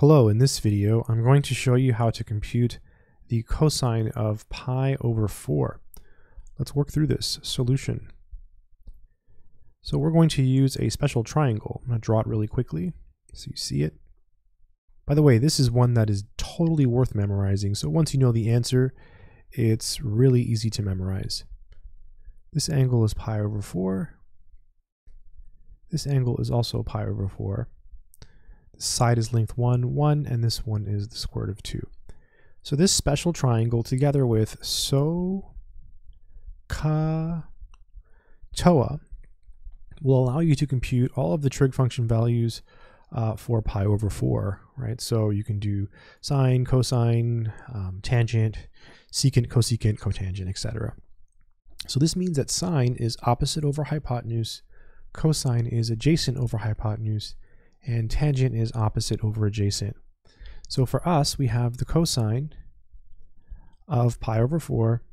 Hello, in this video I'm going to show you how to compute the cosine of pi over 4. Let's work through this solution. So we're going to use a special triangle. I'm going to draw it really quickly so you see it. By the way, this is one that is totally worth memorizing, so once you know the answer it's really easy to memorize. This angle is pi over 4. This angle is also pi over 4. Side is length 1, 1, and this one is the square root of 2. So this special triangle together with SOHCAHTOA will allow you to compute all of the trig function values for pi over 4, right? So you can do sine, cosine, tangent, secant, cosecant, cotangent, etc. So this means that sine is opposite over hypotenuse, cosine is adjacent over hypotenuse, and tangent is opposite over adjacent. So for us, we have the cosine of pi over 4.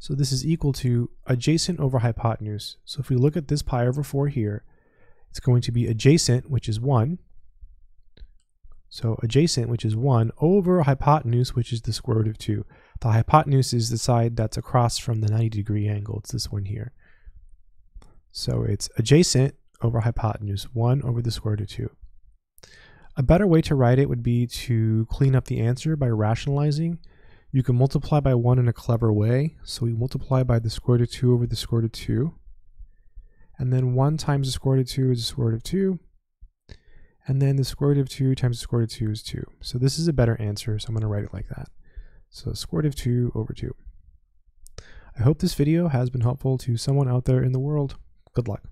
So this is equal to adjacent over hypotenuse. So if we look at this pi over 4 here, it's going to be adjacent, which is 1. So adjacent, which is 1, over hypotenuse, which is the square root of 2. The hypotenuse is the side that's across from the 90-degree angle. It's this one here. So it's adjacent over hypotenuse, 1 over the square root of 2. A better way to write it would be to clean up the answer by rationalizing. You can multiply by 1 in a clever way. So we multiply by the square root of 2 over the square root of 2. And then 1 times the square root of 2 is the square root of 2. And then the square root of 2 times the square root of 2 is 2. So this is a better answer, so I'm going to write it like that. So square root of 2 over 2. I hope this video has been helpful to someone out there in the world. Good luck.